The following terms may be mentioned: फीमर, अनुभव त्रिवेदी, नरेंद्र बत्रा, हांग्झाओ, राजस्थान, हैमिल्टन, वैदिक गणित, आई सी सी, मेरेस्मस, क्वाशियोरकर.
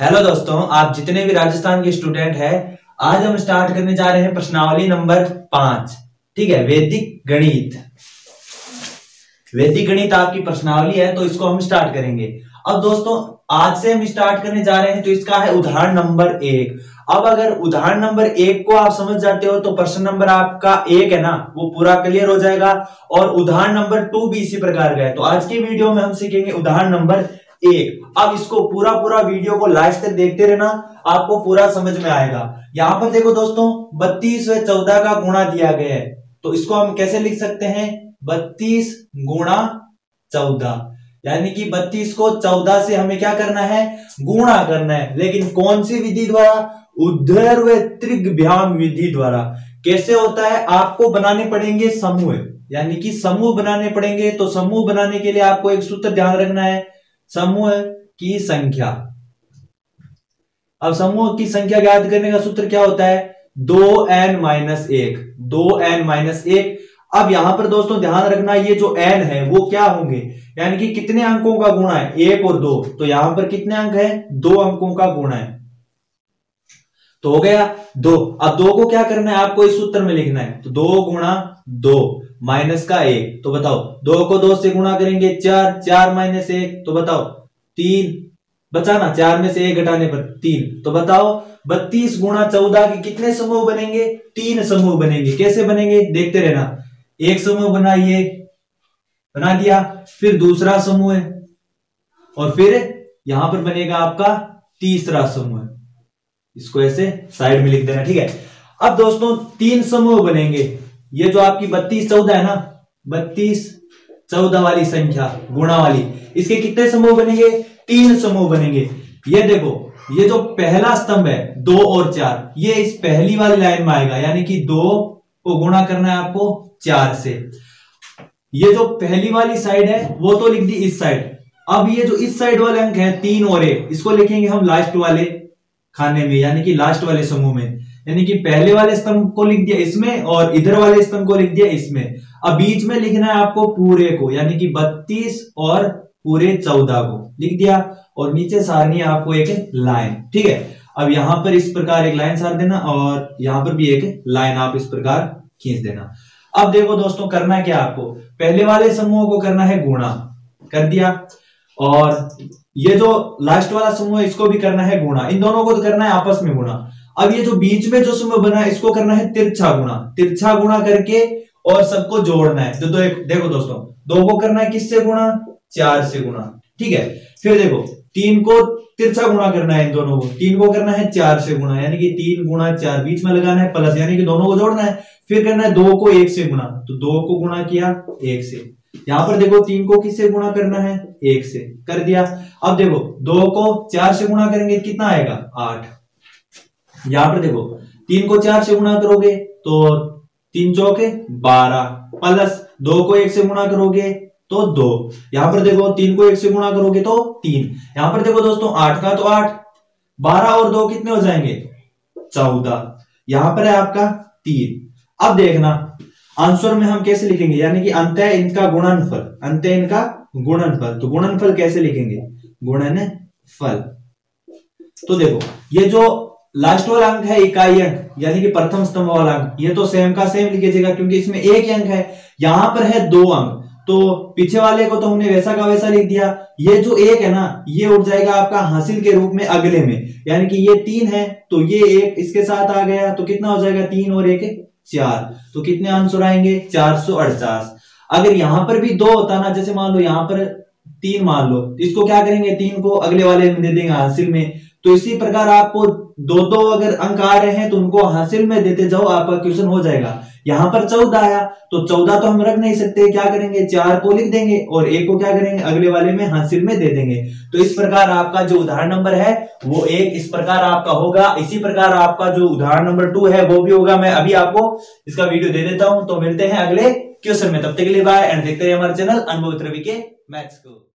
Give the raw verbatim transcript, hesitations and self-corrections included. Hello दोस्तों, आप जितने भी राजस्थान के स्टूडेंट हैं, आज हम स्टार्ट करने जा रहे हैं प्रश्नावली नंबर पांच। ठीक है, वैदिक गणित। वैदिक गणित आपकी प्रश्नावली है, तो इसको हम स्टार्ट करेंगे। अब दोस्तों, आज से हम स्टार्ट करने जा रहे हैं, तो इसका है उदाहरण नंबर एक। अब अगर उदाहरण नंबर एक को आप समझ जाते हो तो प्रश्न नंबर आपका एक है ना, वो पूरा क्लियर हो जाएगा। और उदाहरण नंबर टू भी इसी प्रकार का है। तो आज की वीडियो में हम सीखेंगे उदाहरण नंबर एक। अब इसको पूरा पूरा वीडियो को लास्ट तक देखते रहना, आपको पूरा समझ में आएगा। यहाँ पर देखो दोस्तों, बत्तीस व चौदह का गुणा दिया गया है, तो इसको हम कैसे लिख सकते हैं? बत्तीस गुणा चौदह, यानी कि बत्तीस को चौदह से हमें क्या करना है? गुणा करना है। लेकिन कौन सी विधि द्वारा? उद्धर व त्रिभ्याम विधि द्वारा। कैसे होता है? आपको बनाने पड़ेंगे समूह, यानी कि समूह बनाने पड़ेंगे। तो समूह बनाने के लिए आपको एक सूत्र ध्यान रखना है, समूह की संख्या। अब समूह की संख्या ज्ञात करने का सूत्र क्या होता है? दो एन माइनस एक, दो एन माइनस एक। अब यहां पर दोस्तों ध्यान रखना, ये जो एन है वो क्या होंगे, यानी कि कितने अंकों का गुणा है? एक और दो, तो यहां पर कितने अंक है? दो अंकों का गुणा है, तो हो गया दो। अब दो को क्या करना है? आपको इस सूत्र में लिखना है, तो दो गुणा दो माइनस का एक, तो बताओ दो को दो से गुणा करेंगे चार, चार माइनस एक, तो बताओ तीन बचा ना, चार में से एक घटाने पर तीन, तो बताओ बत्तीस गुणा चौदह के कितने समूह बनेंगे? तीन समूह बनेंगे। कैसे बनेंगे देखते रहना। एक समूह बनाइए, बना दिया, फिर दूसरा समूह है, और फिर यहां पर बनेगा आपका तीसरा समूह। इसको ऐसे साइड में लिख देना, ठीक है। अब दोस्तों तीन समूह बनेंगे। ये जो आपकी बत्तीस चौदह है ना, बत्तीस चौदह वाली संख्या गुणा वाली, इसके कितने समूह बनेंगे? तीन समूह बनेंगे। ये देखो, ये जो पहला स्तंभ है दो और चार, ये इस पहली वाली लाइन में आएगा, यानी कि दो को गुणा करना है आपको चार से। ये जो पहली वाली साइड है वो तो लिख दी इस साइड। अब ये जो इस साइड वाले अंक है तीन और एक, इसको लिखेंगे हम लास्ट वाले खाने में, यानी कि लास्ट वाले समूह में, यानी कि पहले वाले स्तंभ को लिख दिया इसमें और इधर वाले स्तंभ को लिख दिया इसमें। अब बीच में लिखना है आपको पूरे को, यानी कि बत्तीस और पूरे चौदह को लिख दिया, और नीचे सारनी है आपको एक लाइन, ठीक है। अब यहां पर इस प्रकार एक लाइन सार देना, और यहां पर भी एक लाइन आप इस प्रकार खींच देना। अब देखो दोस्तों, करना क्या आपको? पहले वाले समूह को करना है गुणा, कर दिया, और ये जो लास्ट वाला समूह है इसको भी करना है गुणा। इन दोनों को तो करना है आपस में गुणा। अब ये जो बीच में जो समूह बना है इसको करना है तिरछा गुणा, तिरछा गुणा करके और सबको जोड़ना है। तो दो एक, देखो दोस्तों, दो को करना है किससे गुणा? चार से गुणा, ठीक है। फिर देखो तीन को तिरछा गुणा करना है, इन दोनों को, तीन को करना है चार से गुणा, यानी कि तीन गुणा चार, बीच में लगाना है प्लस, यानी कि दोनों को जोड़ना है। फिर करना है दो को एक से गुणा, तो दो को गुणा किया एक से। यहां पर देखो तीन को किससे गुणा करना है? एक से, कर दिया। अब देखो दो को चार से गुणा करेंगे कितना आएगा? आठ। यहां पर देखो तीन को चार से गुणा करोगे तो तीन चौके बारह, प्लस दो को एक से गुणा करोगे तो दो। यहां पर देखो तीन को एक से गुणा करोगे तो तीन। यहां पर देखो दोस्तों आठ का तो आठ, बारह और दो कितने हो जाएंगे? चौदह। यहां पर है आपका तीन। अब देखना आंसर में हम कैसे लिखेंगे, यानी कि अंतः इनका गुणनफल, अंतः इनका गुणनफल। तो गुणनफल कैसे लिखेंगे? गुणनफल, तो देखो ये जो लास्ट वाला अंक है इकाई अंक, यानी कि प्रथम स्तंभ वाला अंक, ये तो सेम का सेम लिखेगा, क्योंकि इसमें एक अंक है। यहां पर है दो अंक, तो पीछे वाले को तो हमने वैसा का वैसा लिख दिया। ये जो एक है ना, ये उठ जाएगा आपका हासिल के रूप में अगले में, यानी कि ये तीन है तो ये एक इसके साथ आ गया, तो कितना हो जाएगा? तीन और एक चार, तो कितने आंसर आएंगे? चार सौ अड़चास। अगर यहां पर भी दो होता ना, जैसे मान लो यहां पर तीन मान लो, इसको क्या करेंगे? तीन को अगले वाले में दे देंगे हासिल में। तो इसी प्रकार आपको दो दो अगर अंक आ रहे हैं तो उनको हासिल में देते जाओ, आपका क्वेश्चन हो जाएगा। यहां पर चौदह आया, तो चौदह तो हम रख नहीं सकते, क्या करेंगे? चार को लिख देंगे और एक को क्या करेंगे? अगले वाले में हासिल में दे देंगे। तो इस प्रकार आपका जो उदाहरण नंबर है वो एक इस प्रकार आपका होगा। इसी प्रकार आपका जो उदाहरण नंबर टू है वो भी होगा। मैं अभी आपको इसका वीडियो दे देता हूं, तो मिलते हैं अगले क्वेश्चन में। तब तक के लिए बाय, एंड देखते रहिए हमारे चैनल अनुभव त्रिवेदी के मैथ्स को।